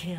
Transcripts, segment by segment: kill.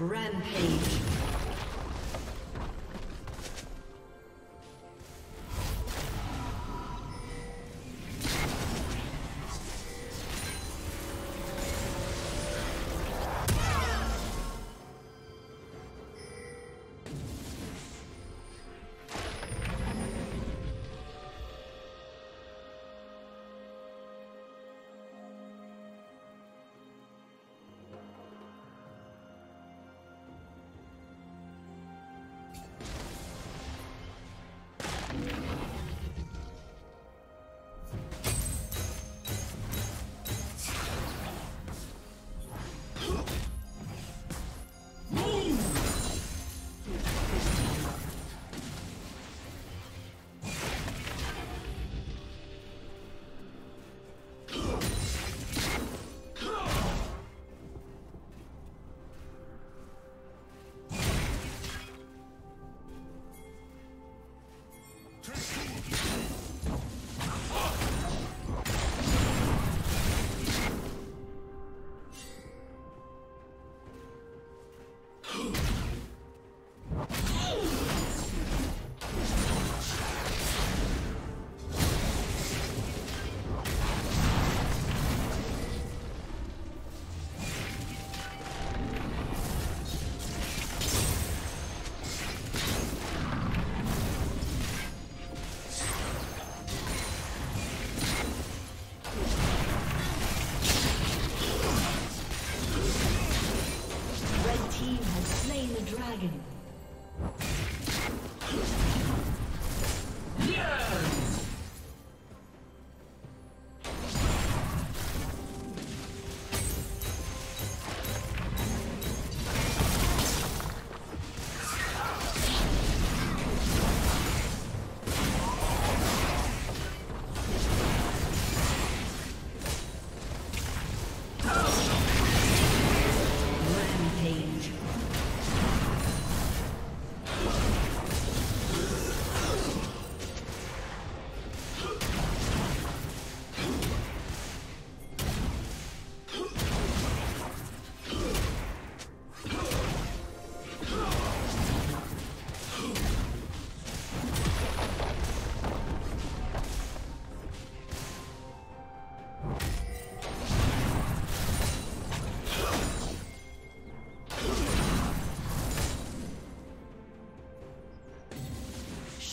Rampage.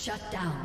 Shut down.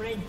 Red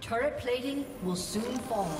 Turret plating will soon fall.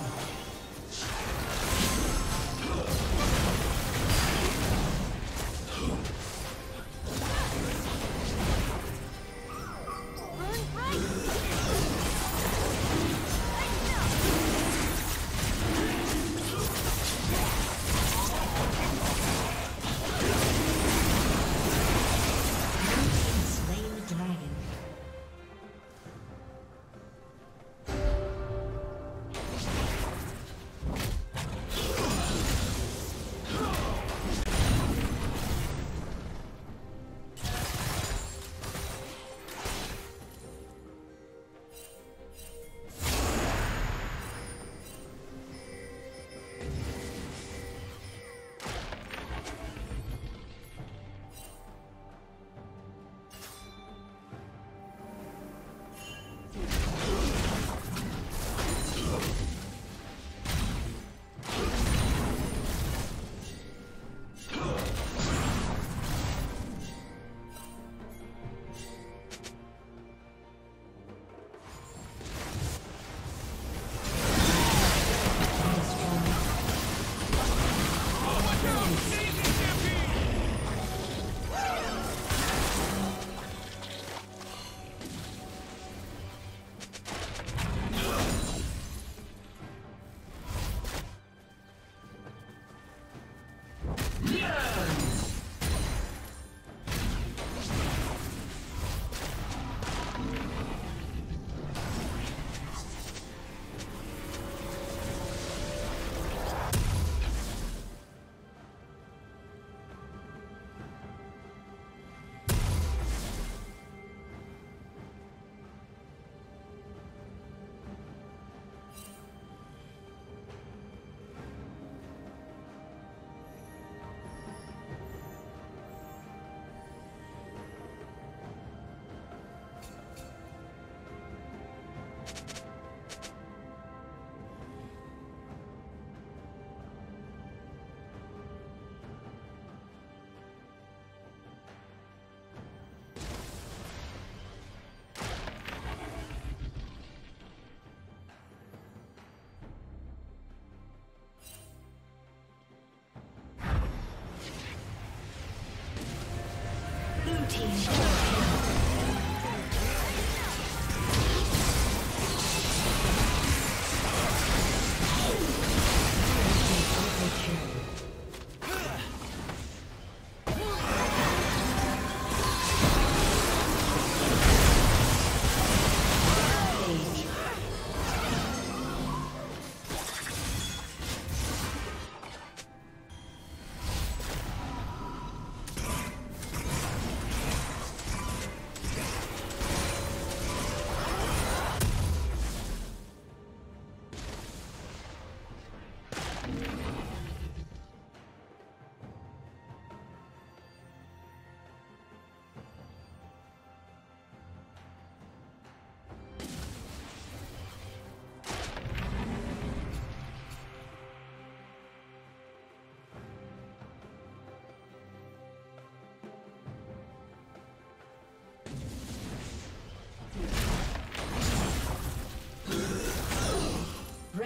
Red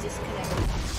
Disconnected.